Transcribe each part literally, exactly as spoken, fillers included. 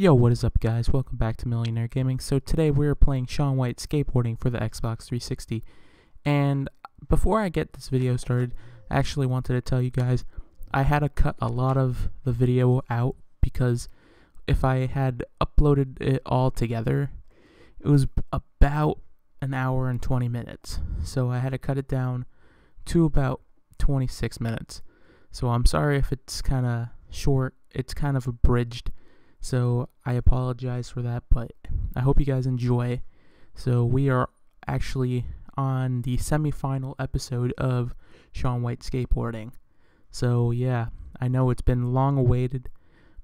Yo, what is up guys? Welcome back to Millionaire Gaming. So today we are playing Shaun White Skateboarding for the Xbox three sixty. And before I get this video started, I actually wanted to tell you guys I had to cut a lot of the video out because if I had uploaded it all together, it was about an hour and twenty minutes. So I had to cut it down to about twenty-six minutes. So I'm sorry if it's kind of short. It's kind of abridged. So I apologize for that, but I hope you guys enjoy. So we are actually on the semi-final episode of Shaun White Skateboarding. So yeah, I know it's been long awaited,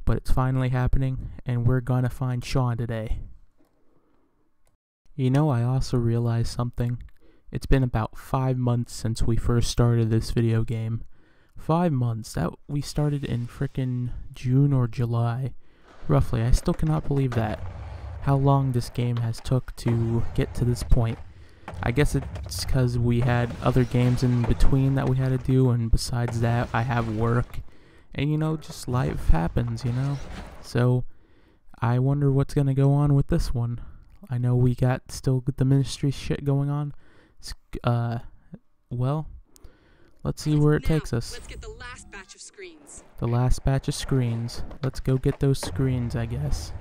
but it's finally happening, and we're gonna find Shaun today. You know, I also realized something. It's been about five months since we first started this video game. Five months, that we started in frickin' June or July. Roughly, I still cannot believe that. How long this game has took to get to this point. I guess it's because we had other games in between that we had to do, and besides that, I have work. And you know, just life happens, you know? So, I wonder what's gonna go on with this one. I know we got still the ministry shit going on. Uh, well, let's see where it now, takes us. Let's get the last batch of screens. The last batch of screens. Let's go get those screens, I guess.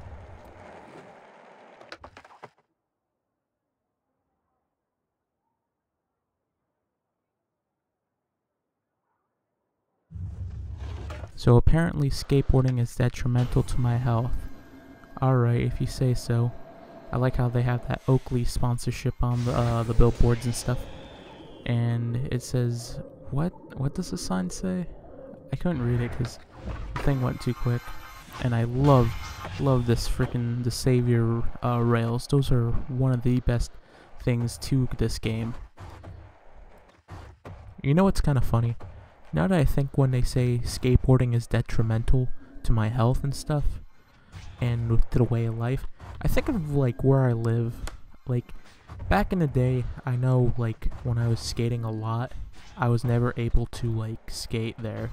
So apparently skateboarding is detrimental to my health. Alright, if you say so. I like how they have that Oakley sponsorship on the, uh, the billboards and stuff. And it says... What? What does the sign say? I couldn't read it because the thing went too quick. And I love, love this freaking the Savior uh, rails. Those are one of the best things to this game. You know what's kind of funny? Now that I think, when they say skateboarding is detrimental to my health and stuff, and to the way of life, I think of like where I live. Like back in the day, I know like when I was skating a lot, I was never able to like skate there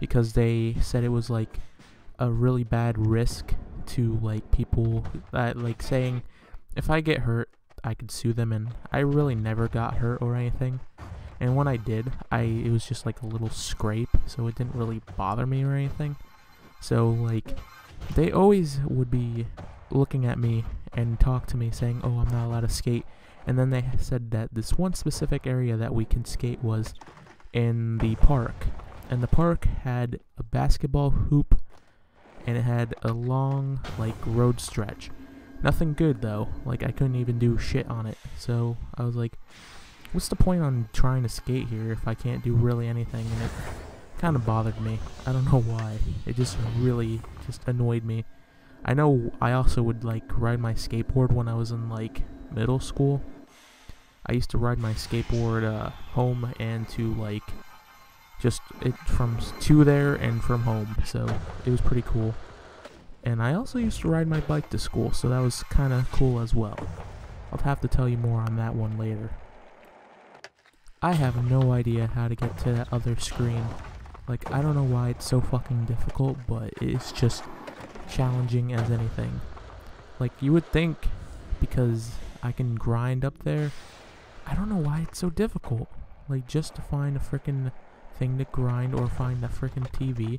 because they said it was like a really bad risk to like people that like saying if I get hurt I could sue them, and I really never got hurt or anything, and when I did I it was just like a little scrape, so it didn't really bother me or anything. So like they always would be looking at me and talk to me saying, oh, I'm not allowed to skate. And then they said that this one specific area that we can skate was in the park. And the park had a basketball hoop, and it had a long, like, road stretch. Nothing good, though. Like, I couldn't even do shit on it. So, I was like, what's the point on trying to skate here if I can't do really anything? And it kind of bothered me. I don't know why. It just really just annoyed me. I know I also would, like, ride my skateboard when I was in, like, middle school. I used to ride my skateboard uh, home and to like just it from to there and from home, so it was pretty cool. And I also used to ride my bike to school, so that was kind of cool as well. I'll have to tell you more on that one later. I have no idea how to get to that other screen. Like, I don't know why it's so fucking difficult, but it's just challenging as anything. Like, you would think because I can grind up there. I don't know why it's so difficult. Like, just to find a freaking thing to grind or find a freaking T V.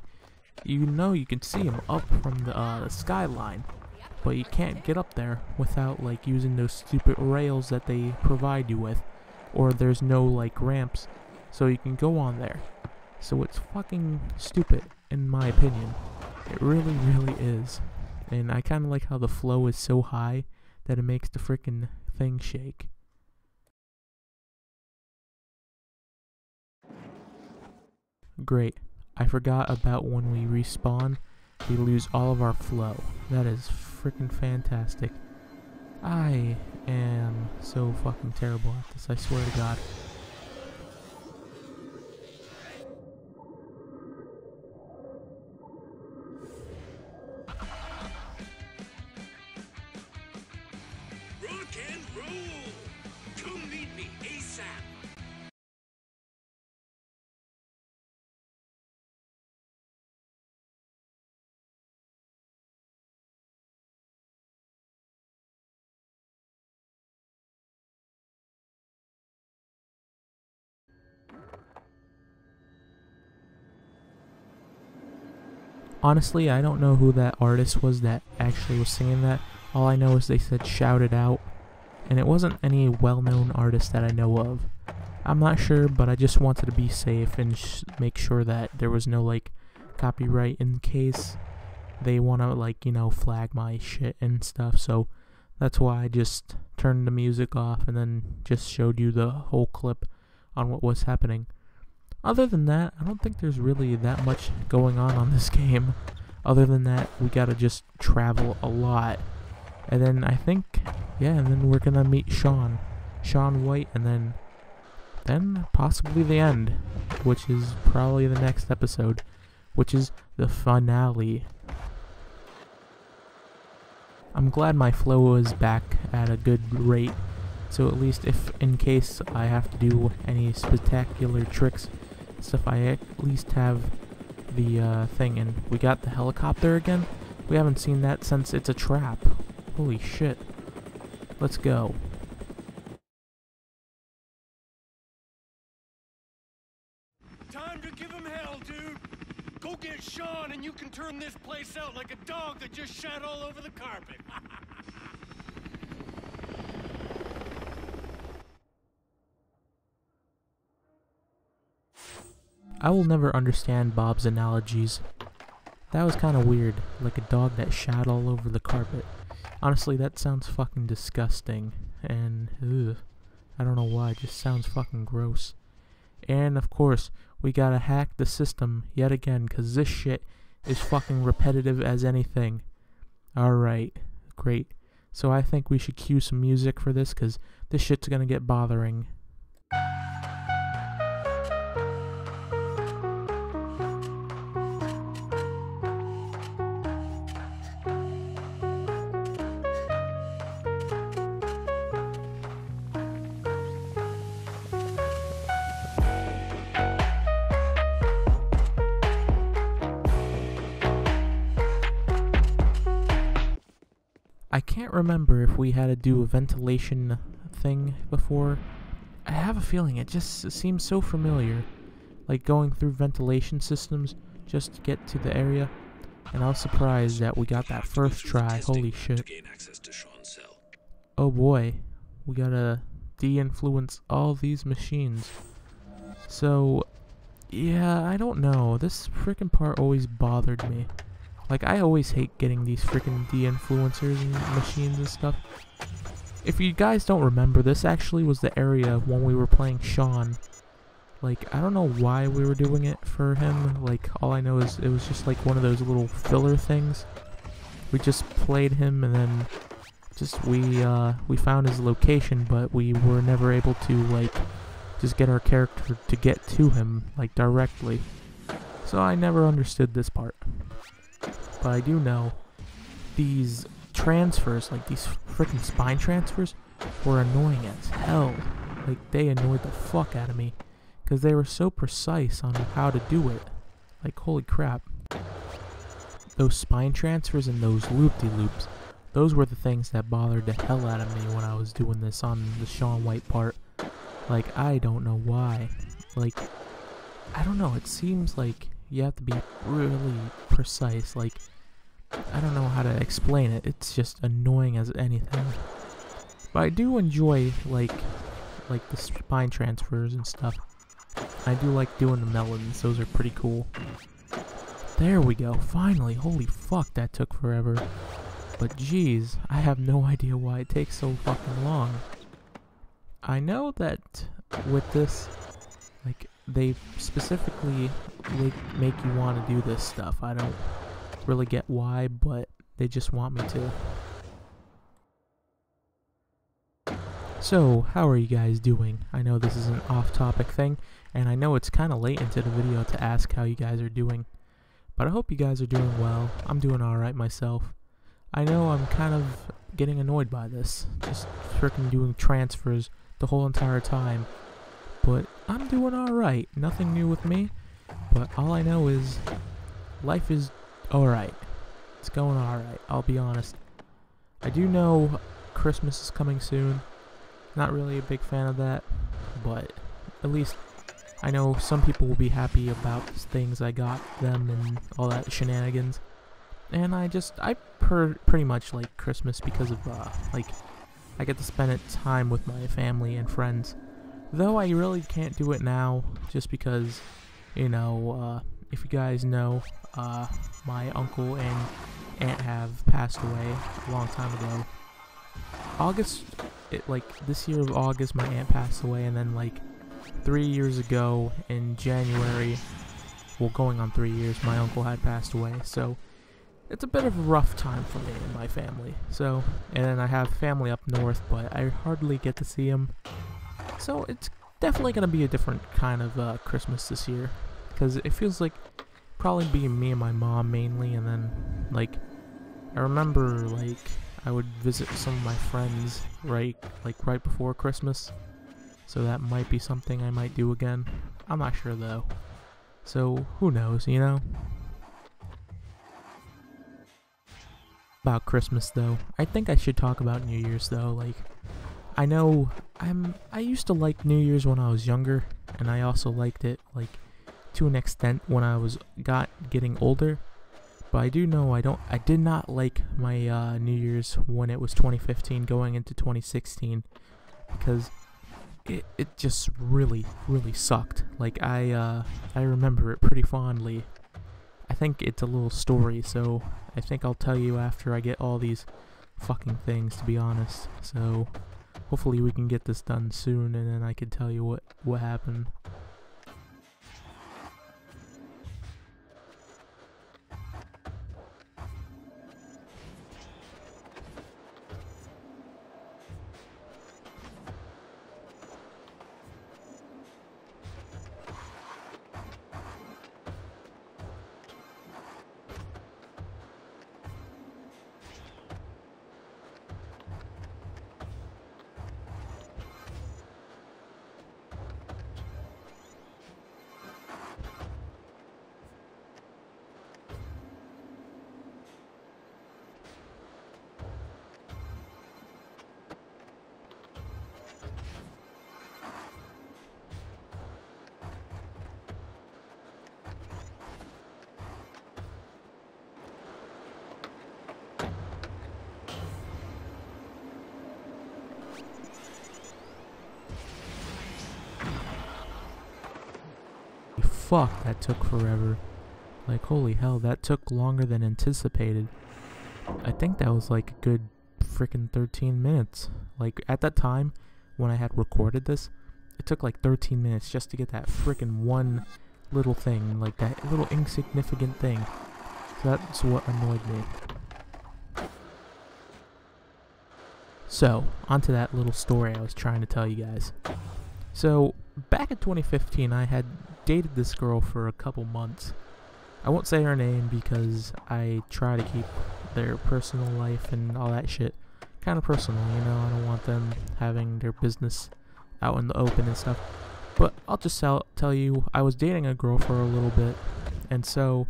You know you can see them up from the, uh, the skyline. But you can't get up there without, like, using those stupid rails that they provide you with. Or there's no, like, ramps. So you can go on there. So it's fucking stupid, in my opinion. It really, really is. And I kind of like how the flow is so high that it makes the freaking thing shake. Great. I forgot about when we respawn, we lose all of our flow. That is freaking fantastic. I am so fucking terrible at this, I swear to God. Honestly, I don't know who that artist was that actually was singing that. All I know is they said shout it out, and it wasn't any well-known artist that I know of. I'm not sure, but I just wanted to be safe and sh make sure that there was no, like, copyright in case they want to, like, you know, flag my shit and stuff. So that's why I just turned the music off and then just showed you the whole clip on what was happening. Other than that, I don't think there's really that much going on on this game. Other than that, we gotta just travel a lot. And then I think, yeah, and then we're gonna meet Shaun. Shaun White, and then, then possibly the end, which is probably the next episode, which is the finale. I'm glad my flow is back at a good rate, so at least if in case I have to do any spectacular tricks stuff, I at least have the uh, thing. And we got the helicopter again. We haven't seen that since It's a Trap. Holy shit. Let's go. Time to give him hell, dude. Go get Shaun and you can turn this place out like a dog that just shat all over the carpet. I will never understand Bob's analogies. That was kinda weird, like a dog that shat all over the carpet. Honestly, that sounds fucking disgusting, and ugh, I don't know why, it just sounds fucking gross. And of course, we gotta hack the system yet again, cause this shit is fucking repetitive as anything. Alright, great. So I think we should cue some music for this, cause this shit's gonna get bothering. I can't remember if we had to do a ventilation thing before. I have a feeling it just seems so familiar, like going through ventilation systems just to get to the area, and I was surprised that we got that first try. Holy shit. Oh boy, we gotta de-influence all these machines. So, yeah, I don't know, this frickin' part always bothered me. Like, I always hate getting these freaking de-influencers and machines and stuff. If you guys don't remember, this actually was the area when we were playing Shaun. Like, I don't know why we were doing it for him. Like, all I know is it was just like one of those little filler things. We just played him, and then just we, uh, we found his location, but we were never able to, like, just get our character to get to him, like, directly. So I never understood this part. But I do know these transfers, like these freaking spine transfers, were annoying as hell. Like, they annoyed the fuck out of me, because they were so precise on how to do it. Like, holy crap. Those spine transfers and those loop-de-loops, those were the things that bothered the hell out of me when I was doing this on the Shaun White part. Like, I don't know why. Like, I don't know, it seems like you have to be really precise. Like, I don't know how to explain it, it's just annoying as anything. But I do enjoy, like, like the spine transfers and stuff. I do like doing the melons, those are pretty cool. There we go, finally, holy fuck, that took forever. But jeez, I have no idea why it takes so fucking long. I know that with this, like, they specifically make you want to do this stuff. I don't really get why, but they just want me to. So, how are you guys doing? I know this is an off-topic thing, and I know it's kind of late into the video to ask how you guys are doing, but I hope you guys are doing well. I'm doing alright myself. I know I'm kind of getting annoyed by this, just freaking doing transfers the whole entire time. But I'm doing alright, nothing new with me, but all I know is life is alright. It's going alright, I'll be honest. I do know Christmas is coming soon, not really a big fan of that, but at least I know some people will be happy about things I got them and all that shenanigans. And I just, I per pretty much like Christmas because of, uh, like, I get to spend it time with my family and friends. Though I really can't do it now, just because, you know, uh, if you guys know, uh, my uncle and aunt have passed away a long time ago. August, it, like, this year of August, my aunt passed away, and then, like, three years ago in January, well, going on three years, my uncle had passed away, so it's a bit of a rough time for me and my family. So, and then I have family up north, but I hardly get to see them. So it's definitely going to be a different kind of uh, Christmas this year, because it feels like probably be me and my mom mainly, and then, like, I remember, like, I would visit some of my friends right, like, right before Christmas, so that might be something I might do again. I'm not sure, though, so who knows, you know? About Christmas, though, I think I should talk about New Year's, though. Like, I know I'm I used to like New Year's when I was younger, and I also liked it, like, to an extent when I was got getting older, but I do know I don't I did not like my uh, New Year's when it was twenty fifteen going into twenty sixteen, because it, it just really really sucked. Like, I uh, I remember it pretty fondly. I think it's a little story, so I think I'll tell you after I get all these fucking things, to be honest. So hopefully we can get this done soon, and then I can tell you what what happened. Fuck, that took forever. Like, holy hell, that took longer than anticipated. I think that was like a good freaking thirteen minutes. Like, at that time, when I had recorded this, it took like thirteen minutes just to get that freaking one little thing, like that little insignificant thing. So that's what annoyed me. So, onto that little story I was trying to tell you guys. So, back in twenty fifteen, I had dated this girl for a couple months. I won't say her name because I try to keep their personal life and all that shit kind of personal, you know. I don't want them having their business out in the open and stuff. But I'll just tell you, I was dating a girl for a little bit, and so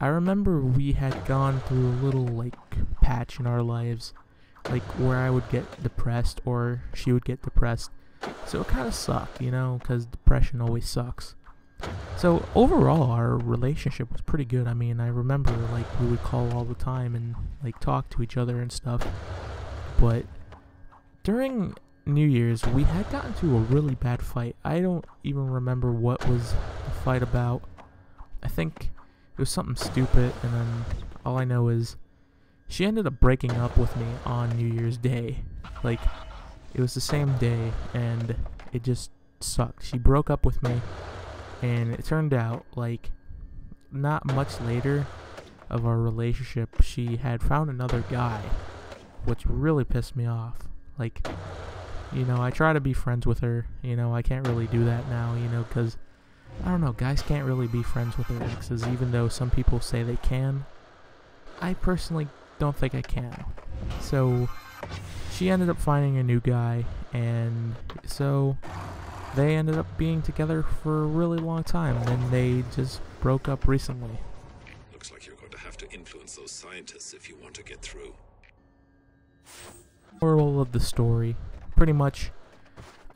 I remember we had gone through a little, like, patch in our lives, like, where I would get depressed or she would get depressed. So it kind of sucked, you know, because depression always sucks. So overall, our relationship was pretty good. I mean, I remember, like, we would call all the time and, like, talk to each other and stuff. But during New Year's, we had gotten into a really bad fight. I don't even remember what was the fight about. I think it was something stupid, and then all I know is she ended up breaking up with me on New Year's Day. Like, it was the same day, and it just sucked. She broke up with me. And it turned out, like, not much later of our relationship, she had found another guy, which really pissed me off. Like, you know, I try to be friends with her, you know, I can't really do that now, you know, because, I don't know, guys can't really be friends with their exes, even though some people say they can. I personally don't think I can. So, she ended up finding a new guy, and so they ended up being together for a really long time, and then they just broke up recently. Looks like you're going to have to influence those scientists if you want to get through. Moral of the story, pretty much,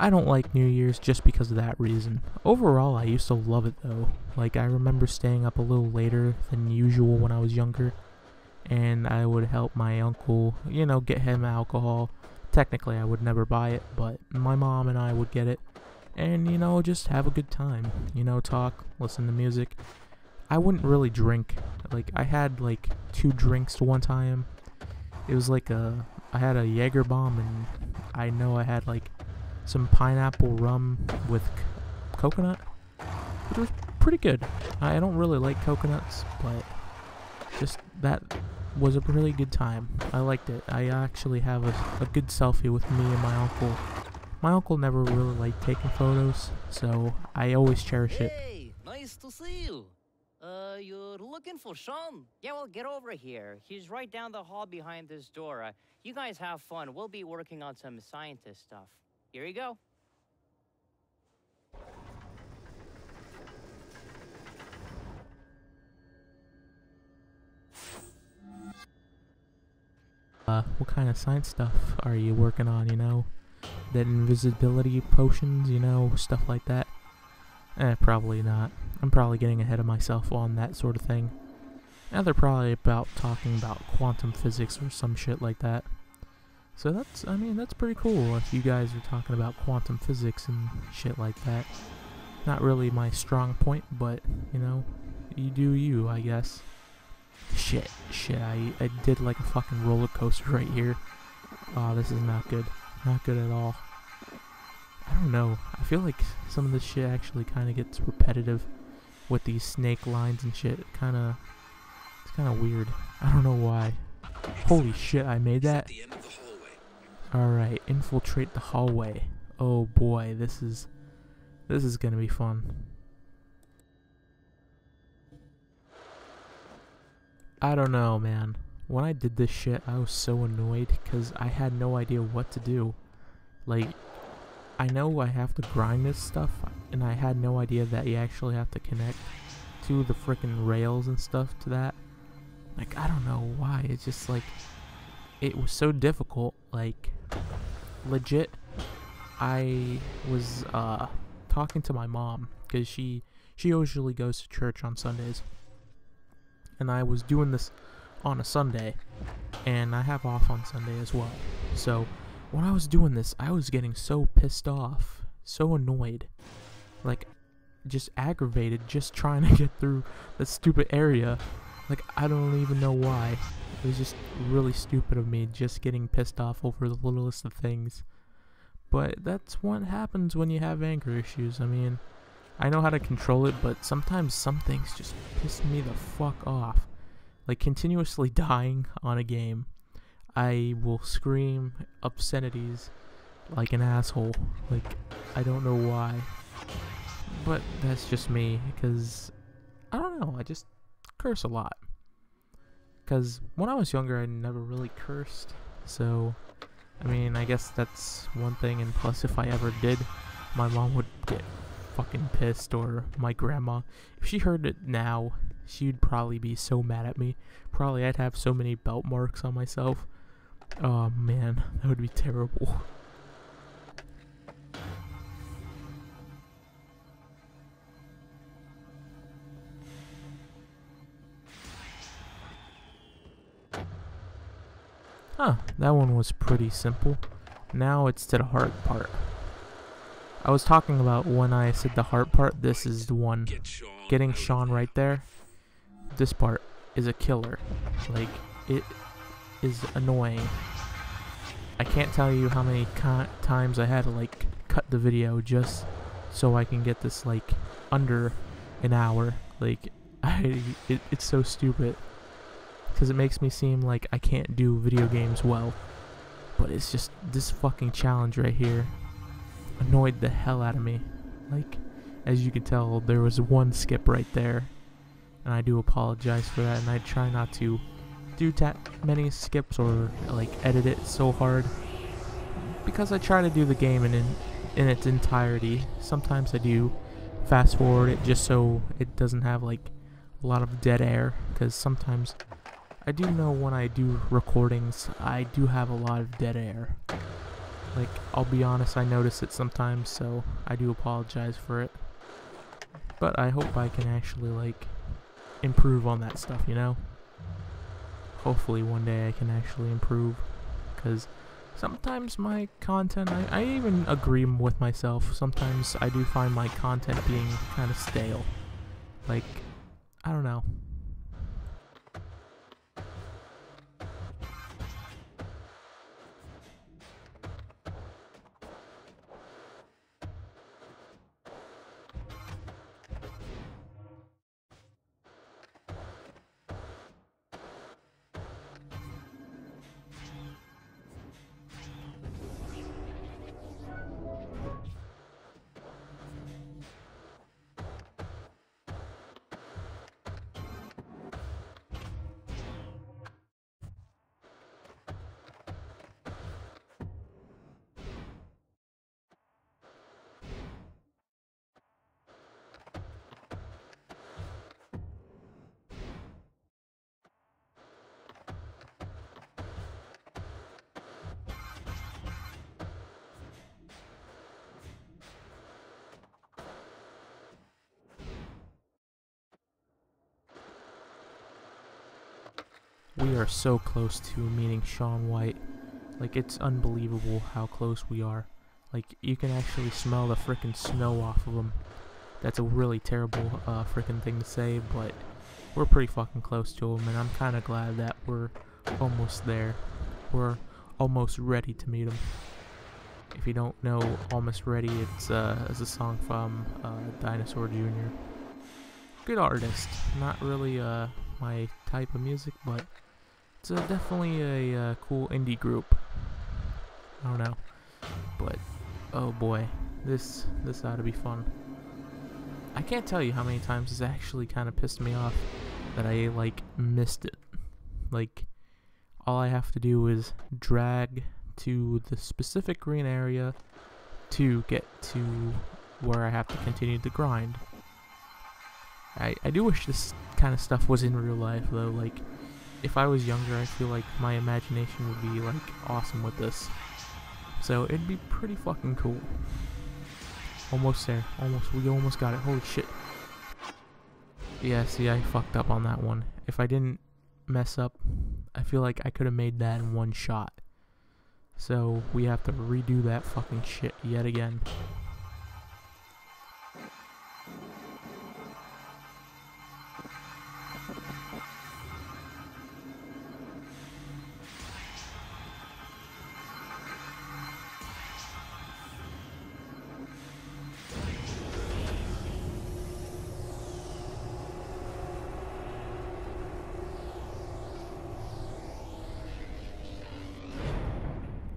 I don't like New Year's just because of that reason. Overall, I used to love it though. Like, I remember staying up a little later than usual when I was younger, and I would help my uncle, you know, get him alcohol. Technically, I would never buy it, but my mom and I would get it, and, you know, just have a good time. You know, talk, listen to music. I wouldn't really drink. Like, I had, like, two drinks one time. It was like a... I had a Jaeger bomb, and I know I had, like, some pineapple rum with coconut, which was pretty good. I don't really like coconuts, but just that was a really good time. I liked it. I actually have a, a good selfie with me and my uncle. My uncle never really liked taking photos, so I always cherish it. Hey, nice to see you. Uh, you're looking for Shaun? Yeah, well, get over here. He's right down the hall behind this door. Uh, you guys have fun. We'll be working on some scientist stuff. Here you go. Uh, what kind of science stuff are you working on, you know? That invisibility potions, you know, stuff like that? Eh, probably not. I'm probably getting ahead of myself on that sort of thing. Now they're probably about talking about quantum physics or some shit like that. So that's, I mean, that's pretty cool if you guys are talking about quantum physics and shit like that. Not really my strong point, but, you know, you do you, I guess. Shit, shit, I, I did like a fucking roller coaster right here. Aw, this is not good. Not good at all. I don't know. I feel like some of this shit actually kind of gets repetitive with these snake lines and shit. Kind of, it's kind of weird. I don't know why. Holy shit, I made that. Alright, infiltrate the hallway. Oh boy, this is, this is gonna be fun. I don't know, man. When I did this shit, I was so annoyed because I had no idea what to do. Like, I know I have to grind this stuff, and I had no idea that you actually have to connect to the frickin' rails and stuff to that. Like, I don't know why. It's just like, it was so difficult. Like, legit, I was uh, talking to my mom because she, she usually goes to church on Sundays. And I was doing this on a Sunday, and I have off on Sunday as well. So when I was doing this, I was getting so pissed off, so annoyed, like just aggravated, just trying to get through that stupid area. Like, I don't even know why. It was just really stupid of me, just getting pissed off over the littlest of things. But that's what happens when you have anger issues. I mean, I know how to control it, but sometimes some things just piss me the fuck off. Like, continuously dying on a game. I will scream obscenities like an asshole. Like, I don't know why. But that's just me, because, I don't know, I just curse a lot. Because when I was younger, I never really cursed. So, I mean, I guess that's one thing, and plus if I ever did, my mom would get fucking pissed, or my grandma. If she heard it now, she'd probably be so mad at me. Probably I'd have so many belt marks on myself. Oh man, that would be terrible. Huh, that one was pretty simple. Now it's to the hard part. I was talking about when I said the hard part, this is the one. Get Shaun. Getting Shaun right there, this part is a killer. Like, it is annoying. I can't tell you how many times I had to, like, cut the video just so I can get this, like, under an hour. Like, I, it, it's so stupid. Because it makes me seem like I can't do video games well. But it's just this fucking challenge right here annoyed the hell out of me. Like, as you can tell, there was one skip right there, and I do apologize for that, and I try not to do that many skips or, like, edit it so hard, because I try to do the game in, in, in its entirety. Sometimes I do fast forward it just so it doesn't have, like, a lot of dead air, because sometimes I do know when I do recordings, I do have a lot of dead air. Like, I'll be honest, I notice it sometimes, so I do apologize for it. But I hope I can actually, like, improve on that stuff, you know? Hopefully one day I can actually improve, because sometimes my content, I, I even agree with myself, sometimes I do find my content being kind of stale. Like, I don't know. We are so close to meeting Shaun White. Like, it's unbelievable how close we are. Like, you can actually smell the frickin' snow off of him. That's a really terrible uh, frickin' thing to say, but we're pretty fucking close to him, and I'm kinda glad that we're almost there. We're almost ready to meet him. If you don't know Almost Ready, it's, uh, it's a song from uh, Dinosaur Junior Good artist. Not really uh, my type of music, but it's uh, definitely a uh, cool indie group. I don't know, but oh boy, this this ought to be fun. I can't tell you how many times this actually kind of pissed me off that I like missed it. Like, all I have to do is drag to the specific green area to get to where I have to continue to grind. I I do wish this kind of stuff was in real life though. Like, if I was younger, I feel like my imagination would be, like, awesome with this. So, it'd be pretty fucking cool. Almost there. Almost. We almost got it. Holy shit. Yeah, see, I fucked up on that one. If I didn't mess up, I feel like I could have made that in one shot. So, we have to redo that fucking shit yet again.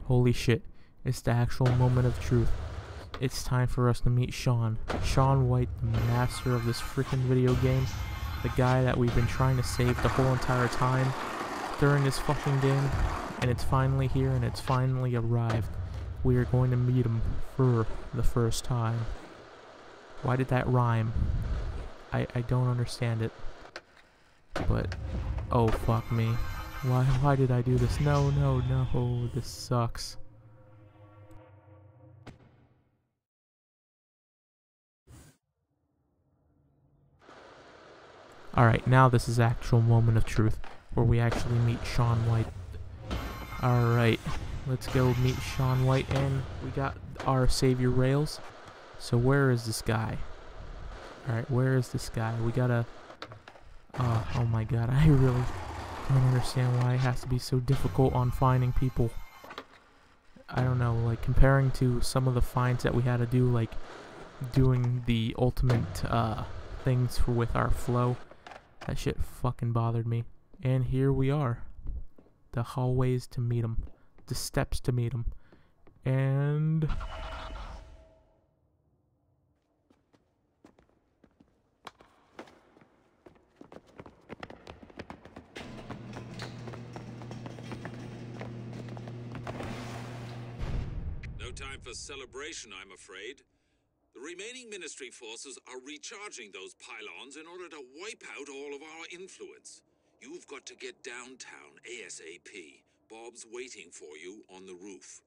Holy shit, it's the actual moment of truth. It's time for us to meet Shaun. Shaun White, the master of this freaking video game. The guy that we've been trying to save the whole entire time during this fucking game. And it's finally here and it's finally arrived. We are going to meet him for the first time. Why did that rhyme? I, I don't understand it. But, oh fuck me. Why, why did I do this? No, no, no, this sucks. Alright, now this is actual moment of truth, where we actually meet Shaun White. Alright, let's go meet Shaun White, and we got our savior rails. So where is this guy? Alright, where is this guy? We gotta... Uh, oh my god, I really... I don't understand why it has to be so difficult on finding people. I don't know, like, comparing to some of the finds that we had to do, like doing the ultimate uh, things for, with our flow, that shit fucking bothered me. And here we are. The hallways to meet him. The steps to meet him. And... time for celebration, I'm afraid. The remaining Ministry forces are recharging those pylons in order to wipe out all of our influence. You've got to get downtown ASAP. Bob's waiting for you on the roof.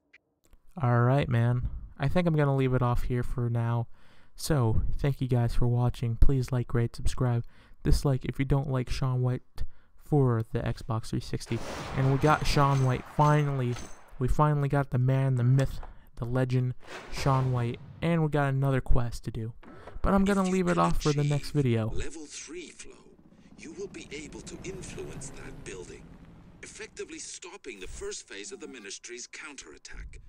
Alright, man. I think I'm going to leave it off here for now. So, thank you guys for watching. Please like, rate, subscribe, dislike if you don't like Shaun White for the Xbox three sixty. And we got Shaun White, finally. We finally got the man, the myth, the legend, Shaun White. And we got another quest to do. But I'm going to leave it off for the next video. Level three flow, you will be able to influence that building, effectively stopping the first phase of the Ministry's counterattack.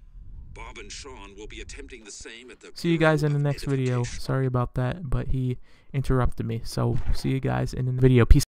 Bob and Shaun will be attempting the same at the... See you guys in the next video. Sorry about that, but he interrupted me. So, see you guys in the video. Peace.